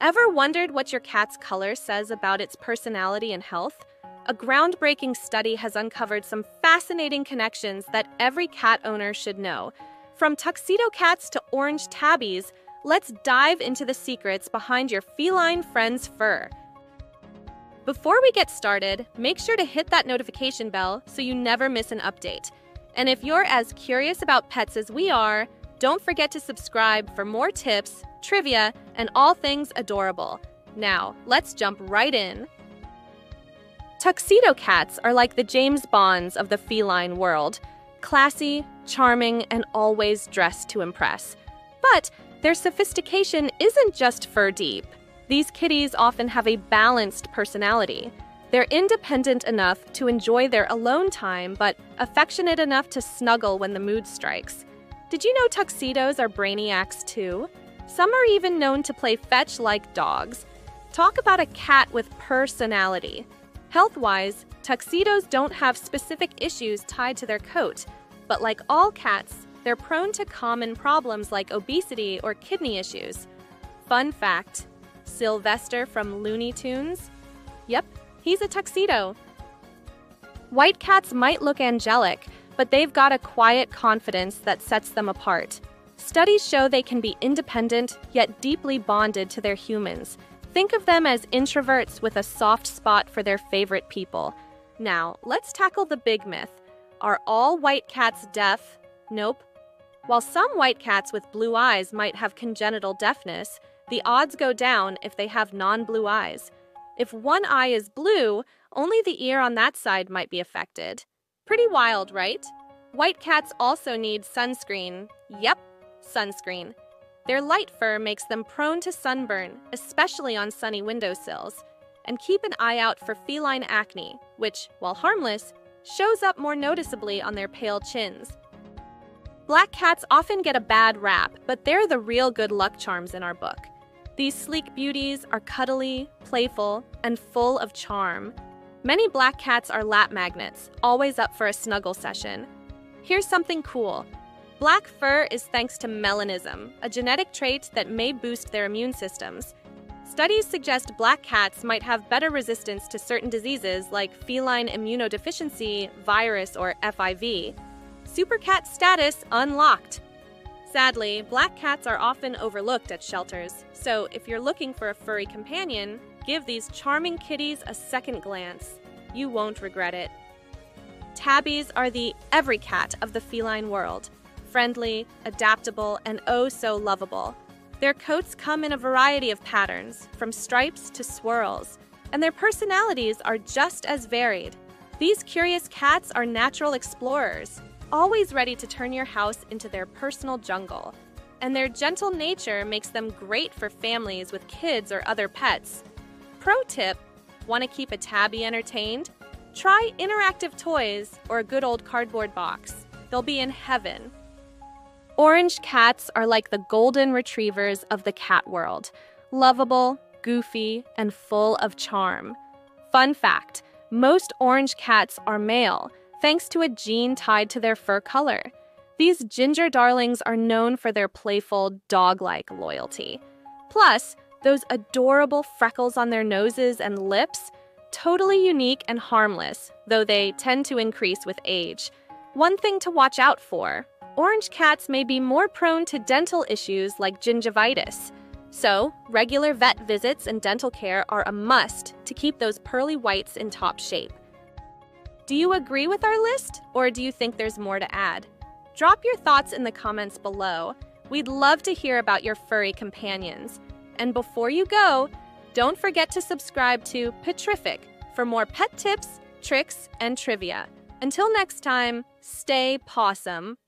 Ever wondered what your cat's color says about its personality and health? A groundbreaking study has uncovered some fascinating connections that every cat owner should know. From tuxedo cats to orange tabbies, let's dive into the secrets behind your feline friend's fur. Before we get started, make sure to hit that notification bell so you never miss an update. And if you're as curious about pets as we are, don't forget to subscribe for more tips, trivia, and all things adorable. Now, let's jump right in. Tuxedo cats are like the James Bonds of the feline world. Classy, charming, and always dressed to impress. But their sophistication isn't just fur deep. These kitties often have a balanced personality. They're independent enough to enjoy their alone time, but affectionate enough to snuggle when the mood strikes. Did you know tuxedos are brainiacs too? Some are even known to play fetch like dogs. Talk about a cat with personality. Health-wise, tuxedos don't have specific issues tied to their coat, but like all cats, they're prone to common problems like obesity or kidney issues. Fun fact, Sylvester from Looney Tunes? Yep, he's a tuxedo. White cats might look angelic, but they've got a quiet confidence that sets them apart. Studies show they can be independent, yet deeply bonded to their humans. Think of them as introverts with a soft spot for their favorite people. Now, let's tackle the big myth. Are all white cats deaf? Nope. While some white cats with blue eyes might have congenital deafness, the odds go down if they have non-blue eyes. If one eye is blue, only the ear on that side might be affected. Pretty wild, right? White cats also need sunscreen. Yep, sunscreen. Their light fur makes them prone to sunburn, especially on sunny windowsills. And keep an eye out for feline acne, which, while harmless, shows up more noticeably on their pale chins. Black cats often get a bad rap, but they're the real good luck charms in our book. These sleek beauties are cuddly, playful, and full of charm. Many black cats are lap magnets, always up for a snuggle session. Here's something cool. Black fur is thanks to melanism, a genetic trait that may boost their immune systems. Studies suggest black cats might have better resistance to certain diseases like feline immunodeficiency, virus, or FIV. Supercat status unlocked. Sadly, black cats are often overlooked at shelters, so if you're looking for a furry companion, give these charming kitties a second glance. You won't regret it. Tabbies are the every cat of the feline world. Friendly, adaptable, and oh so lovable. Their coats come in a variety of patterns, from stripes to swirls, and their personalities are just as varied. These curious cats are natural explorers, always ready to turn your house into their personal jungle. And their gentle nature makes them great for families with kids or other pets. Pro tip, want to keep a tabby entertained? Try interactive toys or a good old cardboard box. They'll be in heaven. Orange cats are like the golden retrievers of the cat world, lovable, goofy, and full of charm. Fun fact, most orange cats are male, thanks to a gene tied to their fur color. These ginger darlings are known for their playful, dog-like loyalty. Plus, those adorable freckles on their noses and lips, totally unique and harmless, though they tend to increase with age. One thing to watch out for, orange cats may be more prone to dental issues like gingivitis. So, regular vet visits and dental care are a must to keep those pearly whites in top shape. Do you agree with our list, or do you think there's more to add? Drop your thoughts in the comments below. We'd love to hear about your furry companions. And before you go, don't forget to subscribe to Petrific for more pet tips, tricks, and trivia. Until next time, stay pawsome.